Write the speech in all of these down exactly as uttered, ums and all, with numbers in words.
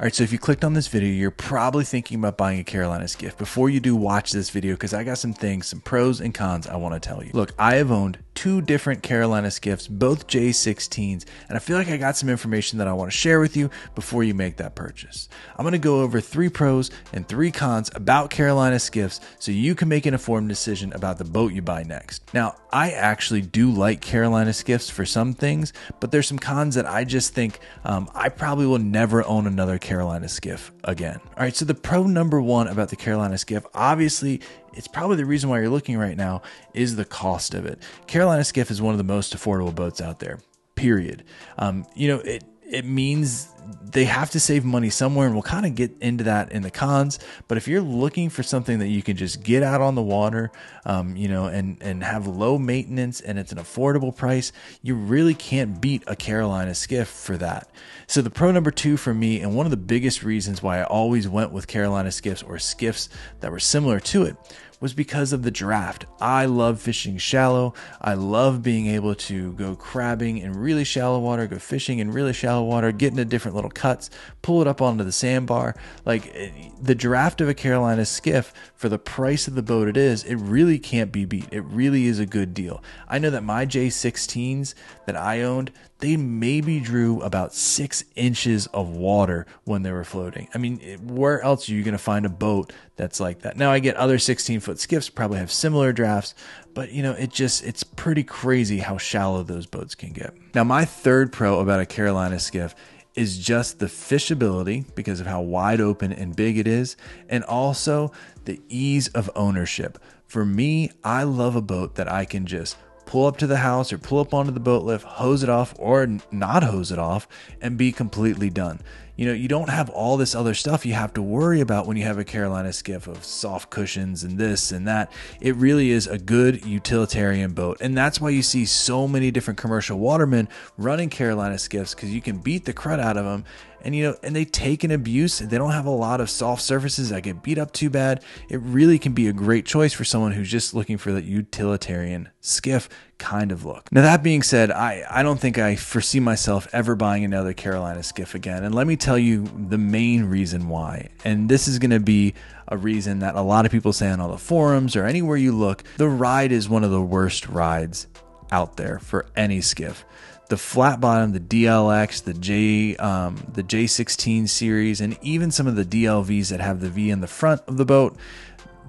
All right, so if you clicked on this video, you're probably thinking about buying a Carolina Skiff. Before you do, watch this video because I got some things, some pros and cons I want to tell you. Look, I have owned two different Carolina Skiffs, both J sixteens, and I feel like I got some information that I want to share with you before you make that purchase. I'm going to go over three pros and three cons about Carolina Skiffs so you can make an informed decision about the boat you buy next. Now, I actually do like Carolina Skiffs for some things, but there's some cons that I just think um, I probably will never own another Carolina Skiff again. All right, so the pro number one about the Carolina Skiff, obviously, it's probably the reason why you're looking right now, is the cost of it. Carolina Skiff is one of the most affordable boats out there, period. Um, you know, it it means they have to save money somewhere, and we'll kind of get into that in the cons. But if you're looking for something that you can just get out on the water, um, you know, and and have low maintenance and it's an affordable price, you really can't beat a Carolina Skiff for that. So the pro number two for me, and one of the biggest reasons why I always went with Carolina Skiffs or skiffs that were similar to it, was because of the draft. I love fishing shallow. I love being able to go crabbing in really shallow water, go fishing in really shallow water, get into different little cuts, pull it up onto the sandbar. Like, the draft of a Carolina Skiff for the price of the boat it is, it really can't be beat. It really is a good deal. I know that my J sixteens that I owned, they maybe drew about six inches of water when they were floating. I mean, where else are you going to find a boat that's like that? Now, I get other sixteen foot skiffs probably have similar drafts, but you know, it just, it's pretty crazy how shallow those boats can get. Now, my third pro about a Carolina Skiff is just the fishability because of how wide open and big it is, and also the ease of ownership. For me, I love a boat that I can just pull up to the house or pull up onto the boat lift, hose it off or not hose it off, and be completely done. You know, you don't have all this other stuff you have to worry about when you have a Carolina Skiff of soft cushions and this and that. It really is a good utilitarian boat. And that's why you see so many different commercial watermen running Carolina Skiffs, because you can beat the crud out of them. And, you know, and they take an abuse. They don't have a lot of soft surfaces that get beat up too bad. It really can be a great choice for someone who's just looking for that utilitarian skiff kind of look. Now, that being said, I, I don't think I foresee myself ever buying another Carolina Skiff again. And let me tell you the main reason why. And this is going to be a reason that a lot of people say on all the forums or anywhere you look, the ride is one of the worst rides out there for any skiff. The flat bottom, the D L X, the J, um, the J sixteen series, and even some of the D L Vs that have the V in the front of the boat,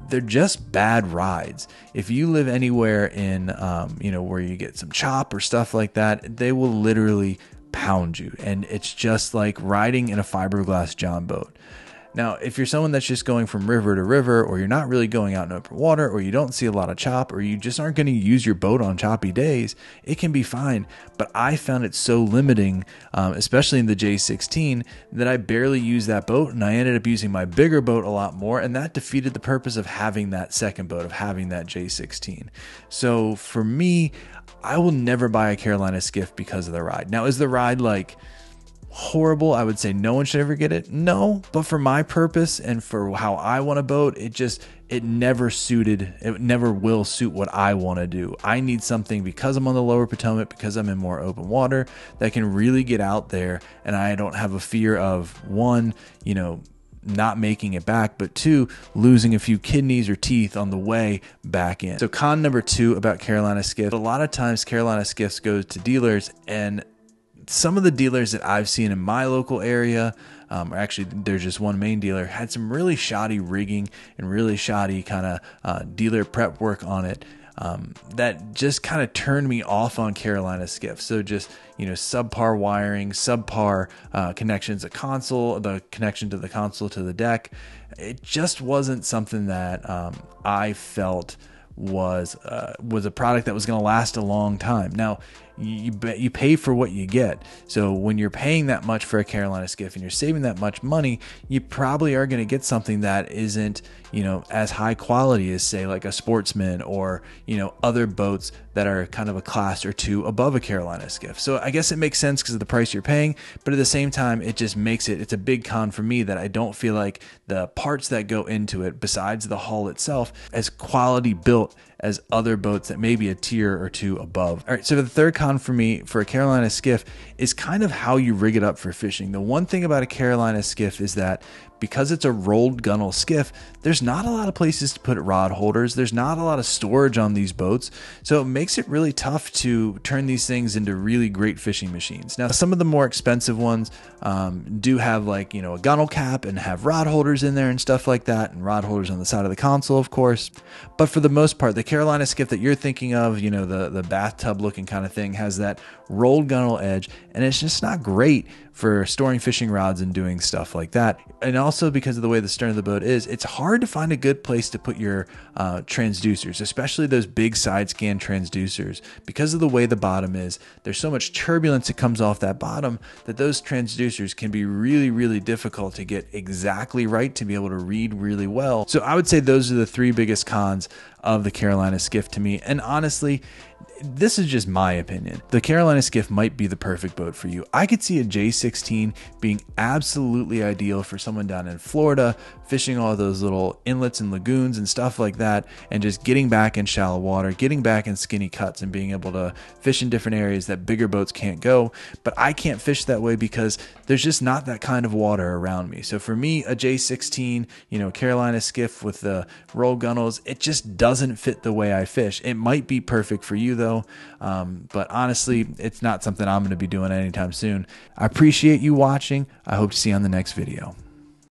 they're just bad rides. If you live anywhere in, um, you know, where you get some chop or stuff like that, they will literally pound you. And it's just like riding in a fiberglass John boat. Now, if you're someone that's just going from river to river, or you're not really going out in open water, or you don't see a lot of chop, or you just aren't going to use your boat on choppy days, it can be fine. But I found it so limiting, um, especially in the J sixteen, that I barely used that boat, and I ended up using my bigger boat a lot more, and that defeated the purpose of having that second boat, of having that J sixteen. So for me, I will never buy a Carolina Skiff because of the ride. Now, is the ride like horrible? I would say no one should ever get it. No, but for my purpose and for how I want a boat, it just, it never suited, it never will suit what I want to do. I need something, because I'm on the lower Potomac, because I'm in more open water, that can really get out there, and I don't have a fear of, one, you know, not making it back, but two, losing a few kidneys or teeth on the way back in. So con number two about Carolina Skiff, a lot of times Carolina Skiffs go to dealers, and some of the dealers that I've seen in my local area, um, or actually there's just one main dealer, had some really shoddy rigging and really shoddy kind of uh, dealer prep work on it. Um, that just kind of turned me off on Carolina Skiff. So just, you know, subpar wiring, subpar uh, connections, the console, the connection to the console to the deck. It just wasn't something that um, I felt was uh, was a product that was going to last a long time. Now, you you pay for what you get. So when you're paying that much for a Carolina Skiff and you're saving that much money, you probably are going to get something that isn't, you know, as high quality as, say, like a Sportsman, or, you know, other boats that are kind of a class or two above a Carolina Skiff. So I guess it makes sense because of the price you're paying, but at the same time, it just makes it, it's a big con for me that I don't feel like the parts that go into it, besides the hull itself, as quality built as other boats that may be a tier or two above. All right, so the third con for me for a Carolina skiff is kind of how you rig it up for fishing. The one thing about a Carolina skiff is that because it's a rolled gunnel skiff, there's not a lot of places to put rod holders. There's not a lot of storage on these boats. So it makes it really tough to turn these things into really great fishing machines. Now, some of the more expensive ones um, do have like, you know, a gunnel cap and have rod holders in there and stuff like that, and rod holders on the side of the console, of course. But for the most part, the Carolina skiff that you're thinking of, you know, the, the bathtub looking kind of thing, has that rolled gunnel edge, and it's just not great for storing fishing rods and doing stuff like that. And also because of the way the stern of the boat is, it's hard to find a good place to put your uh, transducers, especially those big side scan transducers. Because of the way the bottom is, there's so much turbulence that comes off that bottom that those transducers can be really, really difficult to get exactly right to be able to read really well. So I would say those are the three biggest cons of the Carolina skiff to me. And honestly, this is just my opinion. The Carolina skiff might be the perfect boat for you. I could see a J sixteen being absolutely ideal for someone down in Florida, fishing all those little inlets and lagoons and stuff like that, and just getting back in shallow water, getting back in skinny cuts, and being able to fish in different areas that bigger boats can't go. But I can't fish that way because there's just not that kind of water around me. So for me, a J sixteen, you know, Carolina skiff with the roll gunnels, it just doesn't fit the way I fish. It might be perfect for you though, um, but honestly, it's not something I'm going to be doing anytime soon. I appreciate you watching. I hope to see you on the next video.